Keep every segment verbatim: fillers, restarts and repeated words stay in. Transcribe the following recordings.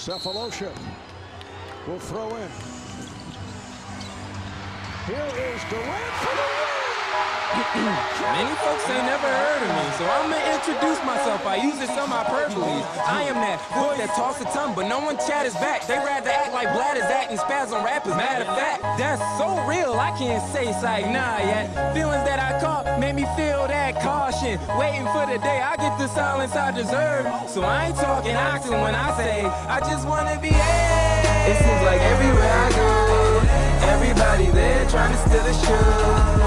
Cephalosha will throw in. Here is Durant for the win! Many folks ain't never heard of me, so I'm gonna introduce myself. I use it some hyperbole. I am that boy that toss a ton, but no one chatters back. They rather act like bladders acting spaz on rappers. Matter of fact, that's so real, I can't say it's like nah yet. Feelings that I caught made me feel that caution. Waiting for the day I get the silence I deserve. So I ain't talking oxen when I say I just wanna be hey. It seems like everywhere I go, everybody there trying to steal the show.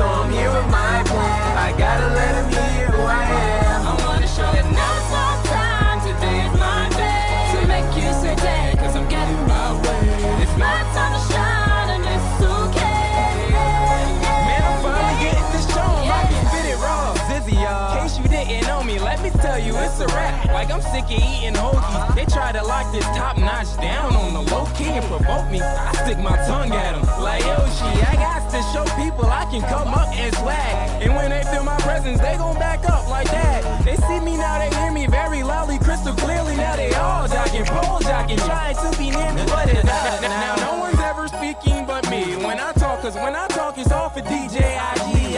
So I'm here with my plan. I gotta let them hear who I am. I wanna show that now it's my time. Today is my day to make you say day, cause I'm getting my way. It's my time to shine and it's okay. Man, I'm finally getting this show. I can fit it raw, Zizzy, y'all. In case you didn't know me, let me tell you it's a wrap. Like I'm sick of eating hoagies. They try to lock this top notch down on the low key and provoke me. I stick my tongue at them like Yoshi. I got to show people I can come up and swag. And when they feel my presence, they gon' back up like that. They see me now, they hear me very loudly, crystal clearly. Now they all jocking, pole jocking, trying to be near me, but it's not. Now no one's ever speaking but me when I talk, cause when I talk it's all for D J I G.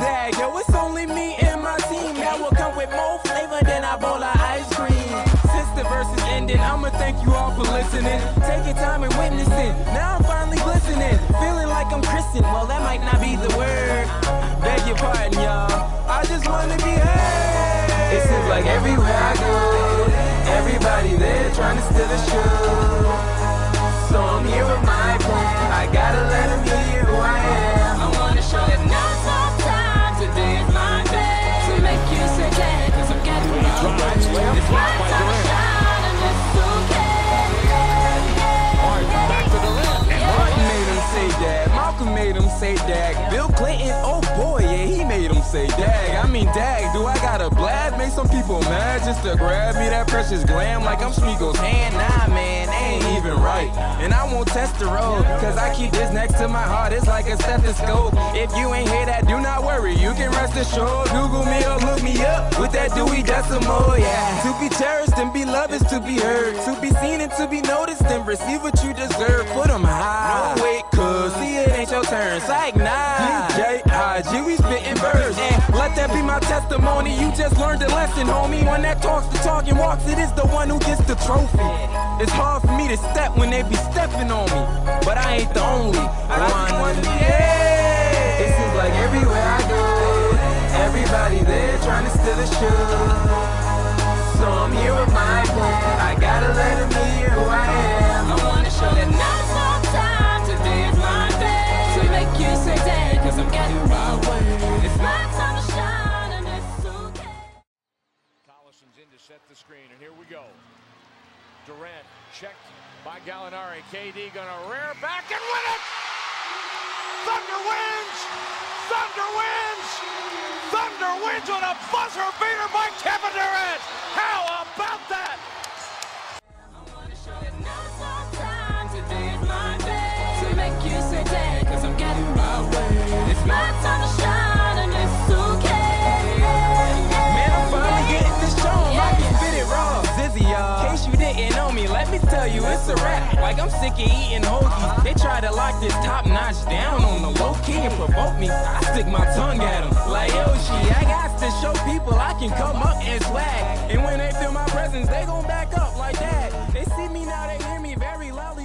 Dag, yo, it's only me and my team that will come with more flavor than I bowl of ice cream. The verse is ending. I'ma thank you all for listening, taking time and witnessing. Now I'm finally glistening, feeling like I'm Christian. Well, that might not be the word. Beg your pardon, y'all. I just wanna be heard. It seems like everywhere I go, everybody there trying to steal the show. So I'm here with my plan. I gotta let them hear who I am. I wanna show that now it's my time. Today is my day to make you say that, cause I'm getting my way. It's my time. Made him say dag. Bill Clinton, oh boy, yeah, he made him say dag. I mean dag, do I gotta blab? Make some people mad just to grab me that precious glam like I'm Smeagol's hand. Nah, man, ain't even right. And I won't test the road, cause I keep this next to my heart, it's like a stethoscope. If you ain't hear that, do not worry, you can rest assured. Google me or look me up with that Dewey Decimal, yeah. To be cherished and be loved is to be heard, to be seen and to be noticed and receive what you deserve. Put them high. No, wait, cause see it ain't your turn. Psych, nah. D J I G, we spittin' verse. And let that be my testimony. You just learned a lesson, homie. One that talks the talk and walks it is the one who gets the trophy. It's hard for me to step when they be stepping on me, but I ain't the only one. It seems like everywhere I go, everybody there trying to steal the show. So I'm here with my plan. I gotta let them hear who I am. I wanna show them now it's my time. Today is my day to make you say day, cause I'm getting my way. It's my time to shine and it's okay. Collison's in to set the screen and here we go. Durant checked by Gallinari. K D gonna rear back and win it! Thunder wins! Thunder wins! Thunder wins on a buzzer beater by Kevin Durant! How about that? I wanna show that now it's my time. Today is my day to make you say day, cause I'm getting my way. It's my time to shine and it's okay. Man, I'm finally getting this show. I can fit it raw, Zizzy, y'all. In case you didn't know me, let me tell you it's a wrap. Like I'm sick of eating hoagies. They try to lock this top notch down on the low key and provoke me. I stick my tongue at them like Yoshi. I got to show people I can come up and swag. And when they feel my presence, they gon' back up like that. They see me now, they hear me very loudly.